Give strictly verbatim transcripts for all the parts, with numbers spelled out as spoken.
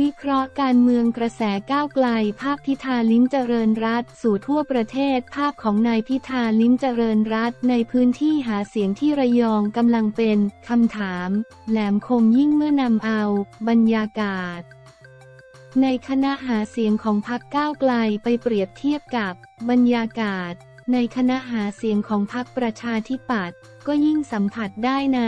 วิเคราะห์การเมืองกระแสก้าวไกลภาพพิธาลิ้มเจริญรัตน์สู่ทั่วประเทศภาพของนายพิธาลิ้มเจริญรัตน์ในพื้นที่หาเสียงที่ระยองกำลังเป็นคำถามแหลมคมยิ่งเมื่อนำเอาบรรยากาศในคณะหาเสียงของพรรคก้าวไกลไปเปรียบเทียบกับบรรยากาศในคณะหาเสียงของพรรคประชาธิปัตย์ก็ยิ่งสัมผัสได้ใน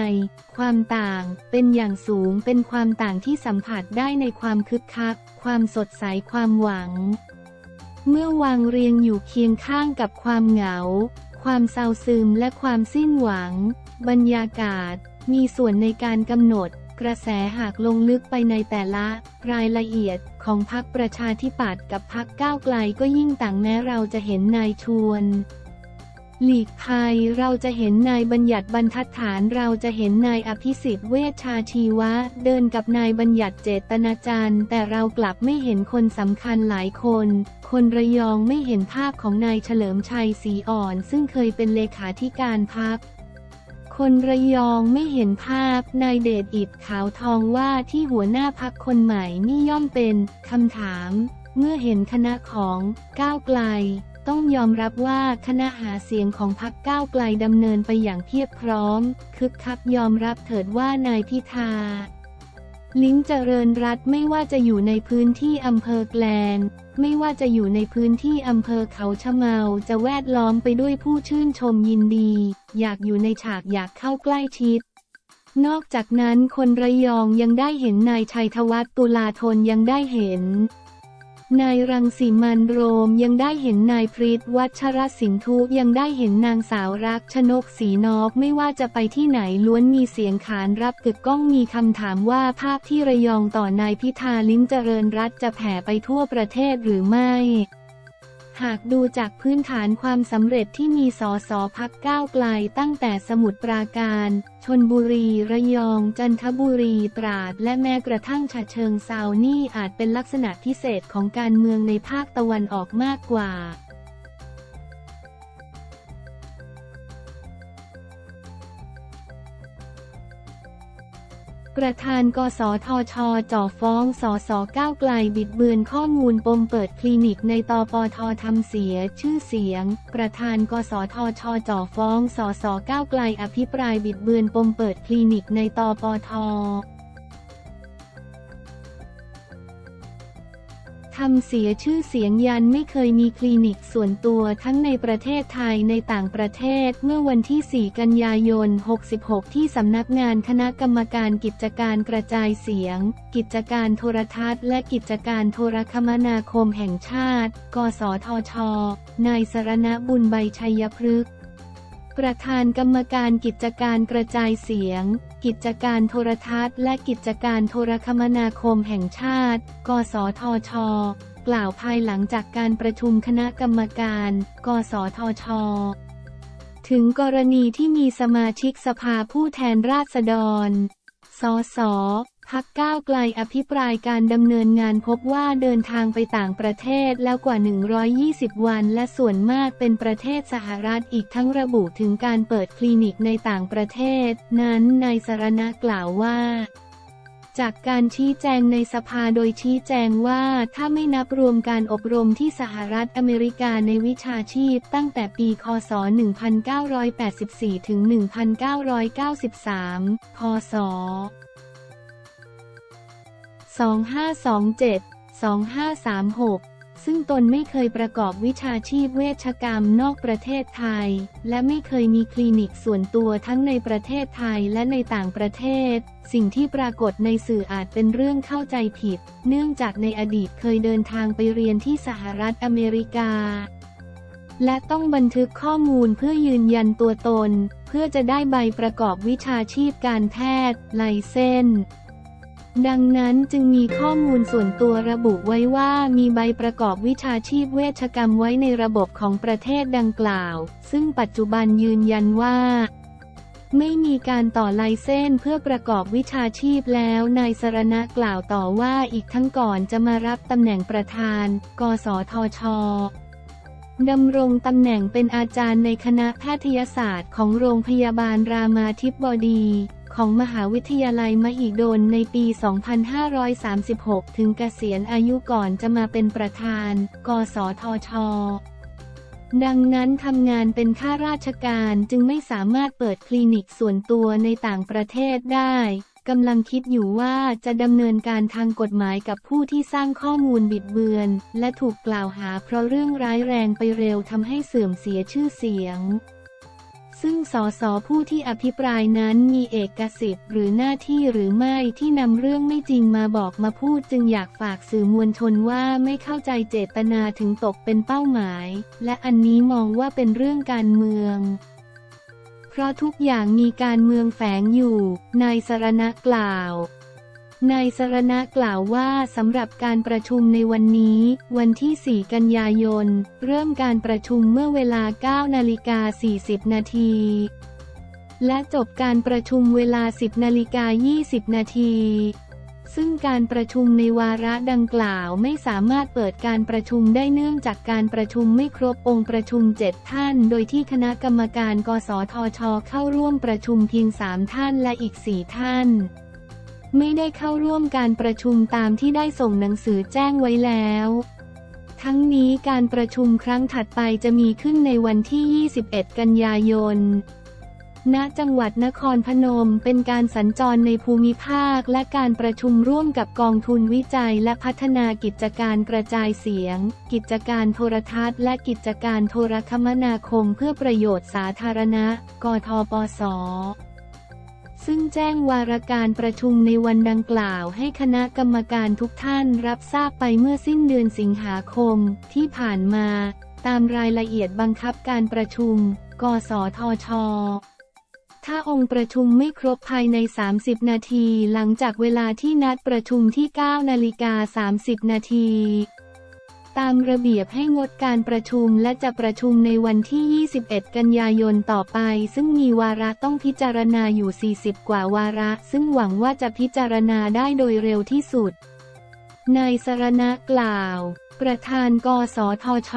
ความต่างเป็นอย่างสูงเป็นความต่างที่สัมผัสได้ในความคึกคักความสดใสความหวังเมื่อวางเรียงอยู่เคียงข้างกับความเหงาความเศร้าซึมและความสิ้นหวังบรรยากาศมีส่วนในการกำหนดกระแสหากลงลึกไปในแต่ละรายละเอียดของพรรคประชาธิปัตย์กับพรรคก้าวไกลก็ยิ่งต่างแม้เราจะเห็นนายชวนหลีกภัยเราจะเห็นนายบัญญัติบรรทัดฐานเราจะเห็นนายอภิสิทธิ์เวชชาชีวะเดินกับนายบัญญัติเจตนาจารย์แต่เรากลับไม่เห็นคนสำคัญหลายคนคนระยองไม่เห็นภาพของนายเฉลิมชัยศรีอ่อนซึ่งเคยเป็นเลขาธิการพรรคคนระยองไม่เห็นภาพนายเดชอิฐขาวทองว่าที่หัวหน้าพรรคคนใหม่นี่ย่อมเป็นคำถามเมื่อเห็นคณะของก้าวไกลต้องยอมรับว่าคณะหาเสียงของพรรคก้าวไกลดำเนินไปอย่างเพียบพร้อมคึกคักยอมรับเถิดว่านายพิธาลิ้มเจริญรัตน์ไม่ว่าจะอยู่ในพื้นที่อำเภอแกลงไม่ว่าจะอยู่ในพื้นที่อำเภอเขาชะเมาจะแวดล้อมไปด้วยผู้ชื่นชมยินดีอยากอยู่ในฉากอยากเข้าใกล้ชิดนอกจากนั้นคนระยองยังได้เห็นนายชัยธวัฒน์ตุลาธนยังได้เห็นนายรังสีมันโรมยังได้เห็นนายพฤทธิ์วัชรสินธุยังได้เห็นนางสาวรักชนกศรีนพไม่ว่าจะไปที่ไหนล้วนมีเสียงขานรับกึกก้องมีคำถามว่าภาพที่ระยองต่อนายพิธาลิ้มเจริญรัตน์จะแผ่ไปทั่วประเทศหรือไม่หากดูจากพื้นฐานความสำเร็จที่มีสสพรรคก้าวไกลตั้งแต่สมุทรปราการชลบุรีระยองจันทบุรีตราดและแม้กระทั่งฉะเชิงเทรานี่อาจเป็นลักษณะพิเศษของการเมืองในภาคตะวันออกมากกว่าประธานกสทช.จ่อฟ้องสสก้าวไกลบิดเบือนข้อมูลปมเปิดคลินิกในตปท.ทำเสียชื่อเสียงประธานกสทช.จ่อฟ้องสสก้าวไกลอภิปรายบิดเบือนปมเปิดคลินิกในตปท.ทำเสียชื่อเสียงยันไม่เคยมีคลินิกส่วนตัวทั้งในประเทศไทยในต่างประเทศเมื่อวันที่สี่กันยายนหกหกที่สำนักงานคณะกรรมการกิจการกระจายเสียงกิจการโทรทัศน์และกิจการโทรคมนาคมแห่งชาติกสทช.นายสรณะ บุญใบชัยพฤกษ์ประธานกรรมการกิจการกระจายเสียงกิจการโทรทัศน์และกิจการโทรคมนาคมแห่งชาติกสทช.กล่าวภายหลังจากการประชุมคณะกรรมการกสทช.ถึงกรณีที่มีสมาชิกสภาผู้แทนราษฎรสส.พรรคก้าวไกลอภิปรายการดำเนินงานพบว่าเดินทางไปต่างประเทศแล้วกว่าหนึ่งร้อยยี่สิบวันและส่วนมากเป็นประเทศสหรัฐอีกทั้งระบุถึงการเปิดคลินิกในต่างประเทศนั้นนายสรณะกล่าวว่าจากการชี้แจงในสภาโดยชี้แจงว่าถ้าไม่นับรวมการอบรมที่สหรัฐอเมริกาในวิชาชีพตั้งแต่ปีคศหนึ่งพันเก้าร้อยแปดสิบสี่ถึงหนึ่งพันเก้าร้อยเก้าสิบสามคศสองพันห้าร้อยสองสิบเจ็ดถึงสองพันห้าร้อยสามสิบหกซึ่งตนไม่เคยประกอบวิชาชีพเวชกรรมนอกประเทศไทยและไม่เคยมีคลินิกส่วนตัวทั้งในประเทศไทยและในต่างประเทศสิ่งที่ปรากฏในสื่ออาจเป็นเรื่องเข้าใจผิดเนื่องจากในอดีตเคยเดินทางไปเรียนที่สหรัฐอเมริกาและต้องบันทึกข้อมูลเพื่อยืนยันตัวตนเพื่อจะได้ใบประกอบวิชาชีพการแพทย์ไลเซนส์ดังนั้นจึงมีข้อมูลส่วนตัวระบุไว้ว่ามีใบประกอบวิชาชีพเวชกรรมไว้ในระบบของประเทศดังกล่าวซึ่งปัจจุบันยืนยันว่าไม่มีการต่อไลเซนส์เพื่อประกอบวิชาชีพแล้วนายสรณะกล่าวต่อว่าอีกทั้งก่อนจะมารับตำแหน่งประธานกสทช.ดำรงตำแหน่งเป็นอาจารย์ในคณะแพทยศาสตร์ของโรงพยาบาลรามาธิบดีข ของมหาวิทยาลัยมหิดลในปี สองพันห้าร้อยสามสิบหก ถึงเกษียณอายุก่อนจะมาเป็นประธาน กสทช.ดังนั้นทำงานเป็นข้าราชการจึงไม่สามารถเปิดคลินิกส่วนตัวในต่างประเทศได้กำลังคิดอยู่ว่าจะดำเนินการทางกฎหมายกับผู้ที่สร้างข้อมูลบิดเบือนและถูกกล่าวหาเพราะเรื่องร้ายแรงไปเร็วทำให้เสื่อมเสียชื่อเสียงซึ่งส.ส.ผู้ที่อภิปรายนั้นมีเอกสิทธิ์หรือหน้าที่หรือไม่ที่นำเรื่องไม่จริงมาบอกมาพูดจึงอยากฝากสื่อมวลชนว่าไม่เข้าใจเจตนาถึงตกเป็นเป้าหมายและอันนี้มองว่าเป็นเรื่องการเมืองเพราะทุกอย่างมีการเมืองแฝงอยู่นายสรณะกล่าวนายสรณะกล่าวว่าสำหรับการประชุมในวันนี้วันที่สี่กันยายนเริ่มการประชุมเมื่อเวลา เก้านาฬิกาสี่สิบนาทีและจบการประชุมเวลา สิบนาฬิกายี่สิบนาทีซึ่งการประชุมในวาระดังกล่าวไม่สามารถเปิดการประชุมได้เนื่องจากการประชุมไม่ครบองค์ประชุมเจ็ดท่านโดยที่คณะกรรมการกสทช.เข้าร่วมประชุมเพียงสามท่านและอีกสี่ท่านไม่ได้เข้าร่วมการประชุมตามที่ได้ส่งหนังสือแจ้งไว้แล้วทั้งนี้การประชุมครั้งถัดไปจะมีขึ้นในวันที่ยี่สิบเอ็ดกันยายนณจังหวัดนครพนมเป็นการสัญจรในภูมิภาคและการประชุมร่วมกับกองทุนวิจัยและพัฒนากิจการกระจายเสียงกิจการโทรทัศน์และกิจการโทรคมนาคมเพื่อประโยชน์สาธารณะกทปสซึ่งแจ้งวาระการประชุมในวันดังกล่าวให้คณะกรรมการทุกท่านรับทราบไปเมื่อสิ้นเดือนสิงหาคมที่ผ่านมาตามรายละเอียดบังคับการประชุมกสทช.ถ้าองค์ประชุมไม่ครบภายในสามสิบนาทีหลังจากเวลาที่นัดประชุมที่ เก้านาฬิกาสามสิบนาทีตามระเบียบให้งดการประชุมและจะประชุมในวันที่ยี่สิบเอ็ดกันยายนต่อไปซึ่งมีวาระต้องพิจารณาอยู่สี่สิบกว่าวาระซึ่งหวังว่าจะพิจารณาได้โดยเร็วที่สุดนายสรณะกล่าวประธานกสทช.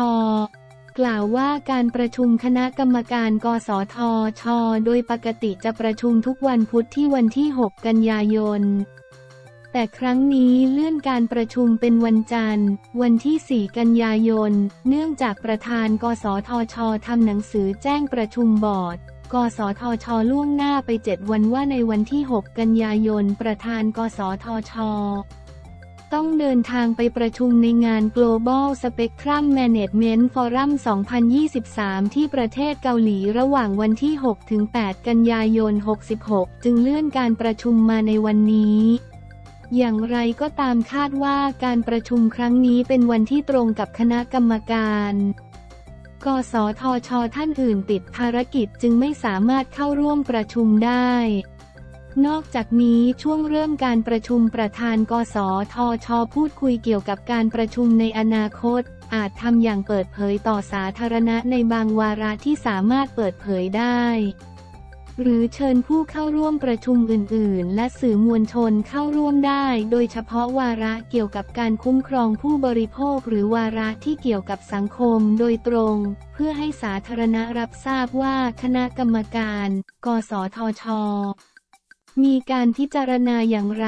กล่าวว่าการประชุมคณะกรรมการกสทช.โดยปกติจะประชุมทุกวันพุธที่วันที่หกกันยายนแต่ครั้งนี้เลื่อนการประชุมเป็นวันจันทร์วันที่สี่กันยายนเนื่องจากประธานกสทช.ทำหนังสือแจ้งประชุมบอร์ดกสทช.ล่วงหน้าไปเจ็ดวันว่าในวันที่หกกันยายนประธานกสทช.ต้องเดินทางไปประชุมในงาน Global Spectrum Management Forum สองพันยี่สิบสาม ที่ประเทศเกาหลีระหว่างวันที่ หกถึงแปดกันยายนหกสิบหกจึงเลื่อนการประชุมมาในวันนี้อย่างไรก็ตามคาดว่าการประชุมครั้งนี้เป็นวันที่ตรงกับคณะกรรมการกสทช.ท่านอื่นติดภารกิจจึงไม่สามารถเข้าร่วมประชุมได้นอกจากนี้ช่วงเริ่มการประชุมประธานกสทช.พูดคุยเกี่ยวกับการประชุมในอนาคตอาจทำอย่างเปิดเผยต่อสาธารณะในบางวาระที่สามารถเปิดเผยได้หรือเชิญผู้เข้าร่วมประชุมอื่นๆและสื่อมวลชนเข้าร่วมได้โดยเฉพาะวาระเกี่ยวกับการคุ้มครองผู้บริโภคหรือวาระที่เกี่ยวกับสังคมโดยตรงเพื่อให้สาธารณะรับทราบว่าคณะกรรมการกสทช.มีการพิจารณาอย่างไร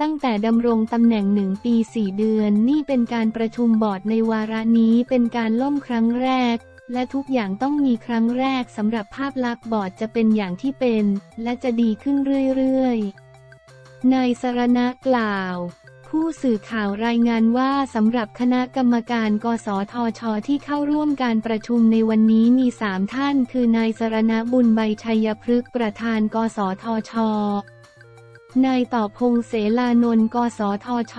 ตั้งแต่ดำรงตำแหน่งหนึ่งปีสี่เดือนนี่เป็นการประชุมบอร์ดในวาระนี้เป็นการล่มครั้งแรกและทุกอย่างต้องมีครั้งแรกสำหรับภาพลักษณ์บอร์ดจะเป็นอย่างที่เป็นและจะดีขึ้นเรื่อยๆนายสรณะกล่าวผู้สื่อข่าวรายงานว่าสำหรับคณะกรรมการกสทช.ที่เข้าร่วมการประชุมในวันนี้มีสามท่านคือนายสรณะบุญใบชัยพฤกษ์ประธานกสทช.นายต่อพงษ์เสลานนท์กสทช.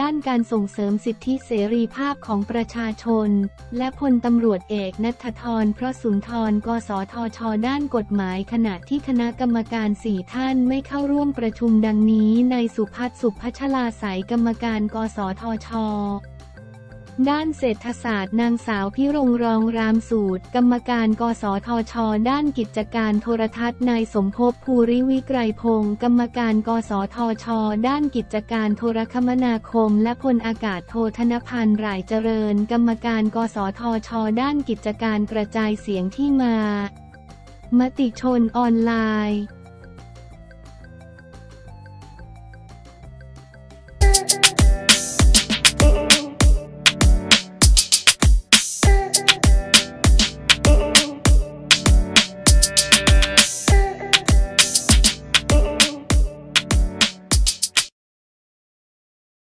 ด้านการส่งเสริมสิทธิเสรีภาพของประชาชนและพลตำรวจเอกณัฐธรพระสุนทรกสทช.ด้านกฎหมายขณะที่คณะกรรมการสี่ท่านไม่เข้าร่วมประชุมดังนี้นายสุพัฒน์สุพัชลาสายกรรมการกสทช.ด้านเศรษฐศาสตร์นางสาวพิรงรองรามสูตรกรรมการกสทช.ด้านกิจการโทรทัศน์นายสมภพภูริวิไกรพงศ์กรรมการกสทช.ด้านกิจการโทรคมนาคมและพลอากาศโทธนพันธ์ร่ายเจริญกรรมการกสทช.ด้านกิจการกระจายเสียงที่มามติชนออนไลน์